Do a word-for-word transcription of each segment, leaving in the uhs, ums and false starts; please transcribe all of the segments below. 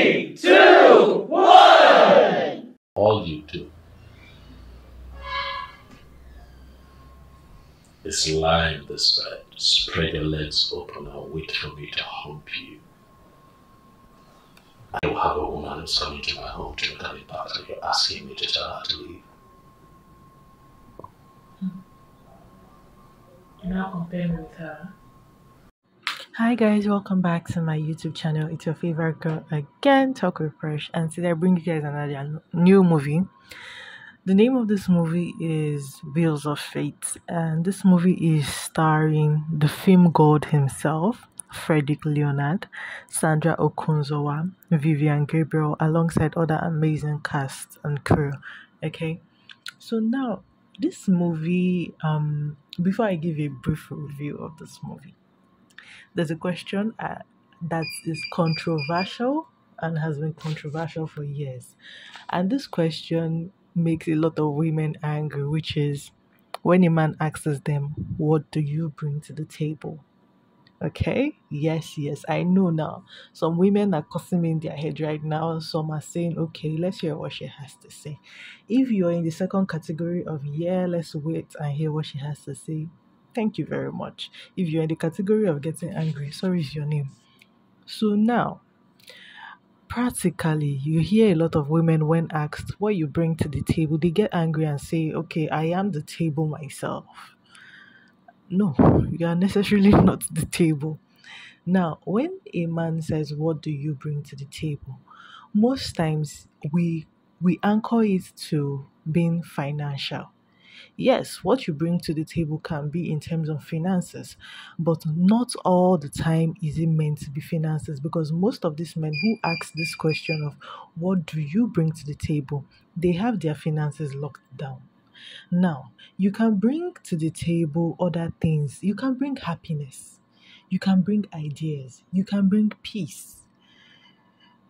Three, two, one. All you do is lie in this bed, spread your legs open, and wait for me to hump you. I don't have a woman who's coming to my home to look at me back, and you're asking me to tell her to leave. You're now comparing with her. Hi guys, welcome back to my YouTube channel. It's your favorite girl again, Talk with Presh, and today I bring you guys another new movie. The name of this movie is Wheels of Fate, and this movie is starring the film god himself, Fredrick Leonard, Sandra Okunzuwa, Vivian Gabriel, alongside other amazing cast and crew. Okay, so now this movie, um, before I give a brief review of this movie, there's a question uh, that is controversial and has been controversial for years. And this question makes a lot of women angry, which is when a man asks them, "What do you bring to the table?" Okay? Yes, yes, I know now. Some women are cussing in their head right now. Some are saying, okay, let's hear what she has to say. If you're in the second category of, yeah, let's wait and hear what she has to say, thank you very much. If you're in the category of getting angry, sorry is your name. So now, practically, you hear a lot of women when asked what you bring to the table, they get angry and say, okay, I am the table myself. No, you are necessarily not the table. Now, when a man says, what do you bring to the table? Most times, we, we anchor it to being financial. Yes, what you bring to the table can be in terms of finances, but not all the time is it meant to be finances, because most of these men who ask this question of what do you bring to the table, they have their finances locked down. Now, you can bring to the table other things. You can bring happiness. You can bring ideas. You can bring peace.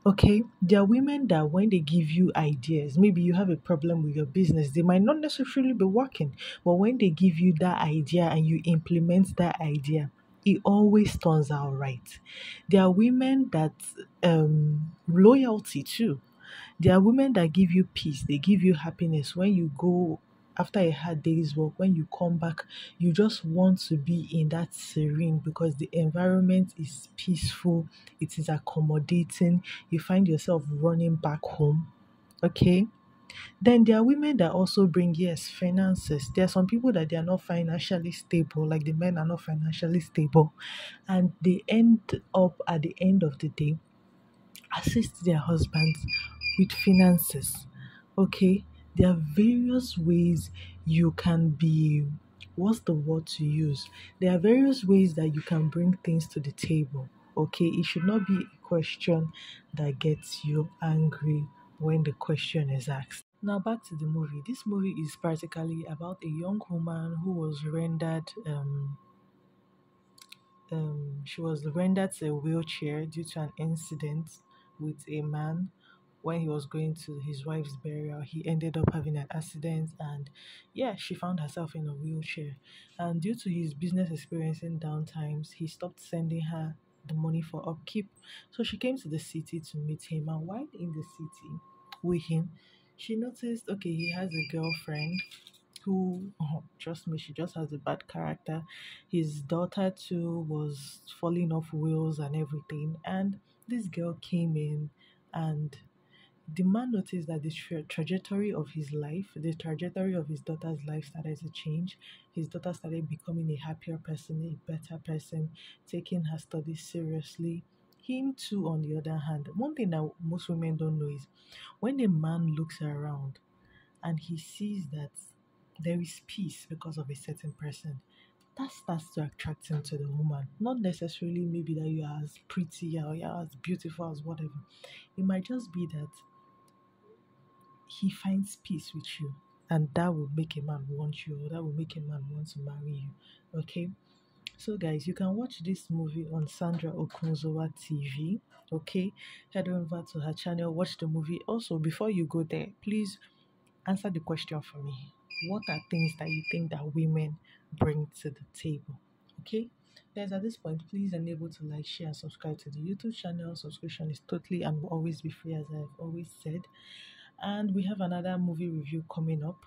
Okay, there are women that when they give you ideas, maybe you have a problem with your business, they might not necessarily be working, but when they give you that idea and you implement that idea, it always turns out right. There are women that um loyalty too. There are women that give you peace, they give you happiness. When you go after a hard day's work, when you come back, you just want to be in that serene because the environment is peaceful, it is accommodating, you find yourself running back home. Okay? Then there are women that also bring, yes, finances. There are some people that they are not financially stable, like the men are not financially stable, and they end up at the end of the day assist their husbands with finances. Okay? There are various ways you can be, what's the word to use? There are various ways that you can bring things to the table, okay? It should not be a question that gets you angry when the question is asked. Now back to the movie. This movie is practically about a young woman who was rendered, um, um, she was rendered a wheelchair due to an incident with a man. When he was going to his wife's burial, he ended up having an accident, and yeah, she found herself in a wheelchair. And due to his business experiencing downtimes, he stopped sending her the money for upkeep. So she came to the city to meet him, and while in the city with him, she noticed, okay, he has a girlfriend who, oh, trust me, she just has a bad character. His daughter too was falling off wheels and everything, and this girl came in, and the man noticed that the tra trajectory of his life, the trajectory of his daughter's life started to change. His daughter started becoming a happier person, a better person, taking her studies seriously. Him too, on the other hand, one thing that most women don't know is when a man looks around and he sees that there is peace because of a certain person, that starts to attract him to the woman. Not necessarily maybe that you are as pretty or you are as beautiful as whatever. It might just be that he finds peace with you, and that will make a man want you, that will make a man want to marry you. Okay, so guys, you can watch this movie on Sandra Okunzuwa T V. Okay, head over to her channel, watch the movie. Also, before you go there, please answer the question for me: what are things that you think that women bring to the table? Okay, Guys, at this point, please enable to like, share, and subscribe to the YouTube channel. Subscription is totally and will always be free, as I've always said. And we have another movie review coming up.